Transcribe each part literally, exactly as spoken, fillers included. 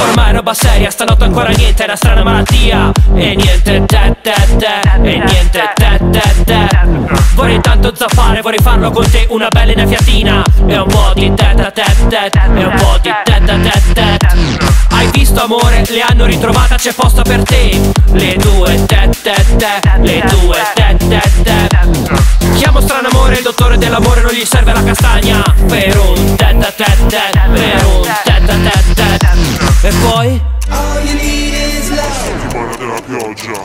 Ormai roba seria, stanotte ancora niente, è una strana malattia. E niente te te te, e niente te te te. Vorrei tanto zappare, vorrei farlo con te, una bella inaffiatina. E un po' di te te te te, e un po' di te te te te. Hai visto amore, le hanno ritrovata, c'è posto per te. Le due te te te, le due te te te. Chiamo strano amore, il dottore dell'amore non gli serve la castagna. Per un te te te te, per un te te te te. E poi? All you need is love. Settimana della pioggia.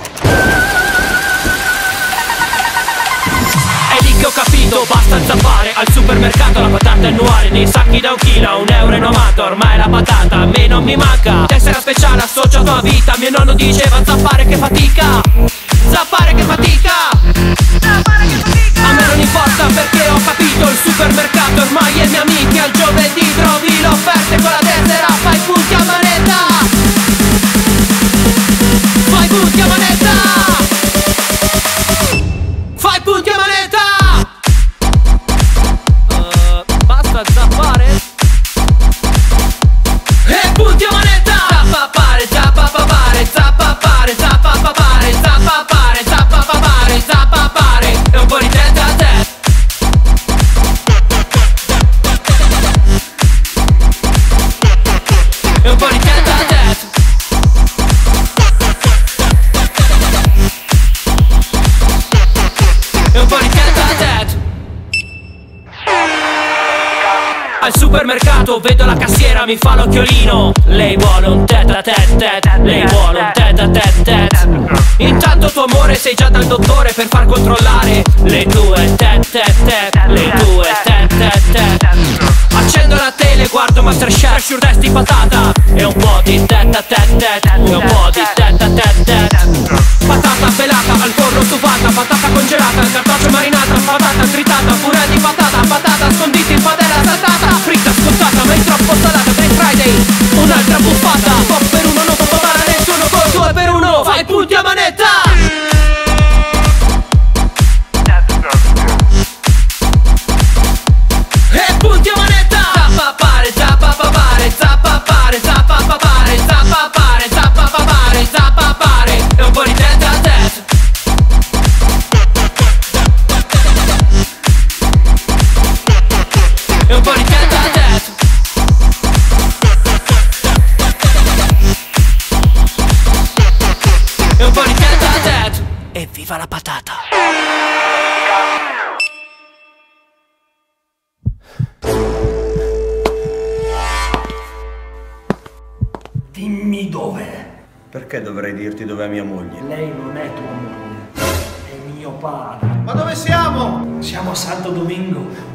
È lì che ho capito, basta zappare. Al supermercato la patata annuale, nei sacchi da un chilo, un euro e novanta. Ormai la patata a me non mi manca. Tessera speciale associato a vita. Mio nonno diceva zappare che fatica. Zappare che fatica. Perché ho capito, il supermercato ormai è mia amica. Al giovedì trovi l'offerta e con la tessera fai punti a manetta. Fai punti a manetta. Fai punti a manetta. uh, Basta zappare. E punti a manetta. Zappare, zappare, zappare, zappare, zappare, zappare, zappare. E un po' di testa a te. Al supermercato vedo la cassiera, mi fa l'occhiolino. Lei vuole un tet-a-tet-tet, lei vuole un tet-a-tet-tet. Intanto tuo amore sei già dal dottore per far controllare. Le due tet-tet-tet, le due tet-tet-tet. Accendo la tele, guardo Masterchef, sure di patata. E un po' di tet-a-tet-tet, e un po' di tet-a-tet-tet. Patata pelata, al forno stufata, patata congelata, cartaceo marinata, patata tritata, purè di patata, patata scondita in padella saltata. Fritta scottata, ma è troppo salata, Black Friday, un'altra buffata. Pop per uno, non fa male a nessuno, col due per uno, fai punti a manetta. E punti a manetta. Zappare, zappare, zappare, zappare, zappare, zappare, zappare. E un po' di testa a testa. E un po' di testa a testa. E un po' di testa a testa. E viva la patata. Dimmi dov'è. Perché dovrei dirti dov'è mia moglie? Lei non è tua moglie, è mio padre. Ma dove siamo? Siamo a Santo Domingo.